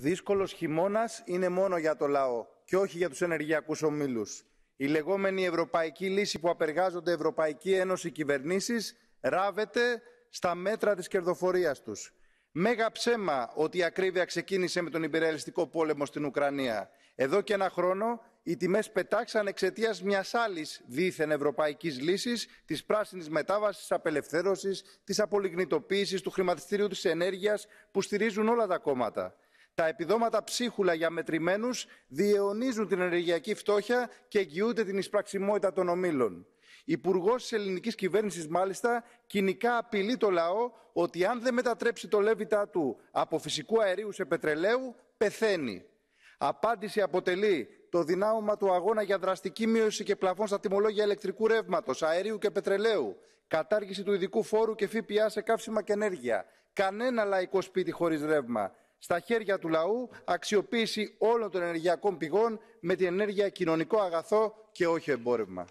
Δύσκολος χειμώνας είναι μόνο για το λαό και όχι για τους ενεργειακούς ομίλους. Η λεγόμενη ευρωπαϊκή λύση που απεργάζονται Ευρωπαϊκή Ένωση κυβερνήσεις ράβεται στα μέτρα της κερδοφορίας τους. Μέγα ψέμα ότι η ακρίβεια ξεκίνησε με τον υπερελιστικό πόλεμο στην Ουκρανία. Εδώ και ένα χρόνο οι τιμές πετάξαν εξαιτίας μιας άλλης δίθεν ευρωπαϊκής λύσης, της πράσινης μετάβασης, της απελευθέρωσης, της απολιγνητοποίησης, του χρηματιστηρίου της ενέργειας που στηρίζουν όλα τα κόμματα. Τα επιδόματα ψίχουλα για μετρημένους διαιωνίζουν την ενεργειακή φτώχεια και εγγυούνται την εισπραξιμότητα των ομίλων. Υπουργός της ελληνικής κυβέρνησης, μάλιστα, κοινικά απειλεί το λαό ότι αν δεν μετατρέψει το λέβητά του από φυσικού αερίου σε πετρελαίου, πεθαίνει. Απάντηση αποτελεί το δυνάμωμα του αγώνα για δραστική μείωση και πλαφών στα τιμολόγια ηλεκτρικού ρεύματος, αερίου και πετρελαίου, κατάργηση του ειδικού φόρου και ΦΠΑ σε καύσιμα και ενέργεια. Κανένα λαϊκό σπίτι χωρίς ρεύμα. Στα χέρια του λαού αξιοποίηση όλων των ενεργειακών πηγών με την ενέργεια κοινωνικό αγαθό και όχι εμπόρευμα.